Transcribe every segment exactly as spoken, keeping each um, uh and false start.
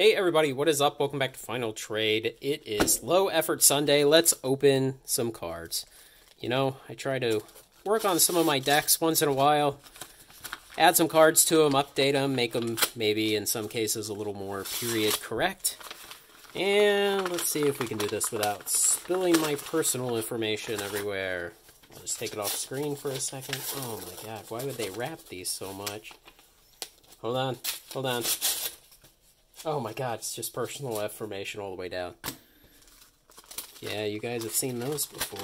Hey everybody, what is up? Welcome back to Final Trade. It is Low Effort Sunday. Let's open some cards. You know, I try to work on some of my decks once in a while, add some cards to them, update them, make them maybe in some cases a little more period correct. And let's see if we can do this without spilling my personal information everywhere. I'll just take it off screen for a second. Oh my god, why would they wrap these so much? Hold on, hold on. Oh my god, it's just personal information all the way down. Yeah, you guys have seen those before.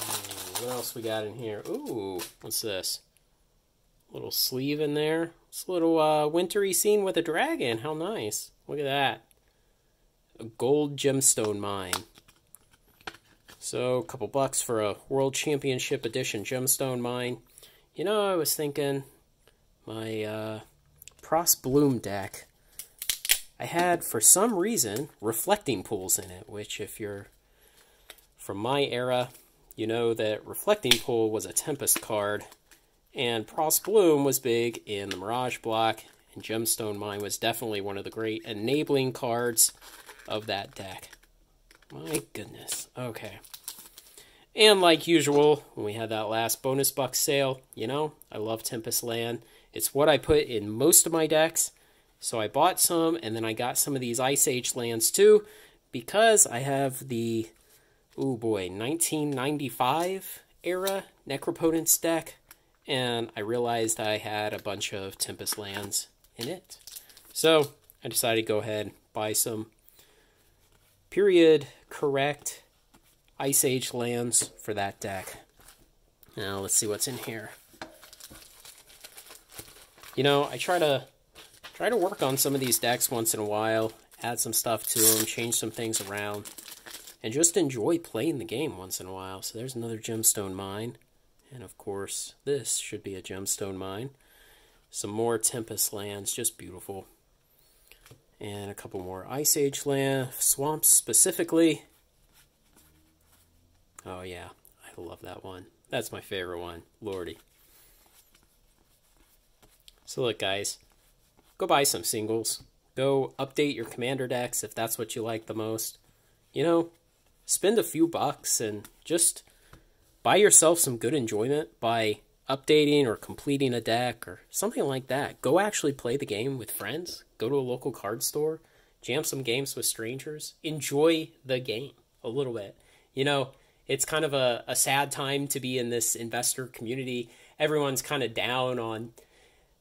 Um, what else we got in here? Ooh, what's this? Little sleeve in there. It's a little uh, wintry scene with a dragon. How nice. Look at that. A gold gemstone mine. So, a couple bucks for a World Championship Edition gemstone mine. You know, I was thinking my... Uh, Prosbloom deck, I had, for some reason, Reflecting Pools in it, which if you're from my era, you know that Reflecting Pool was a Tempest card, and Prosbloom was big in the Mirage block, and Gemstone Mine was definitely one of the great enabling cards of that deck. My goodness. Okay. And like usual, when we had that last bonus buck sale, you know, I love Tempest Land. It's what I put in most of my decks, so I bought some, and then I got some of these Ice Age lands too, because I have the, oh boy, nineteen ninety-five era Necropotence deck, and I realized I had a bunch of Tempest lands in it. So I decided to go ahead and buy some period correct Ice Age lands for that deck. Now let's see what's in here. You know, I try to try to work on some of these decks once in a while, add some stuff to them, change some things around, and just enjoy playing the game once in a while. So there's another gemstone mine, and of course, this should be a gemstone mine. Some more Tempest lands, just beautiful. And a couple more Ice Age lands, swamps specifically. Oh yeah, I love that one. That's my favorite one, lordy. So look guys, go buy some singles, go update your commander decks if that's what you like the most. You know, spend a few bucks and just buy yourself some good enjoyment by updating or completing a deck or something like that. Go actually play the game with friends, go to a local card store, jam some games with strangers, enjoy the game a little bit. You know, it's kind of a, a sad time to be in this investor community. Everyone's kind of down on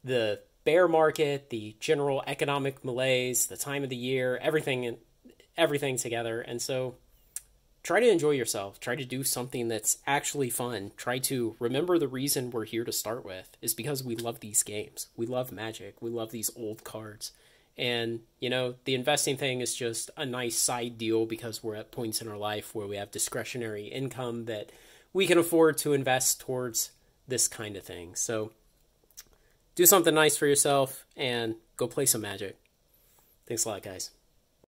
the bear market, the general economic malaise, the time of the year, everything, everything together. And so try to enjoy yourself. Try to do something that's actually fun. Try to remember the reason we're here to start with is because we love these games. We love Magic. We love these old cards. And, you know, the investing thing is just a nice side deal because we're at points in our life where we have discretionary income that we can afford to invest towards this kind of thing. So do something nice for yourself and go play some Magic. Thanks a lot, guys.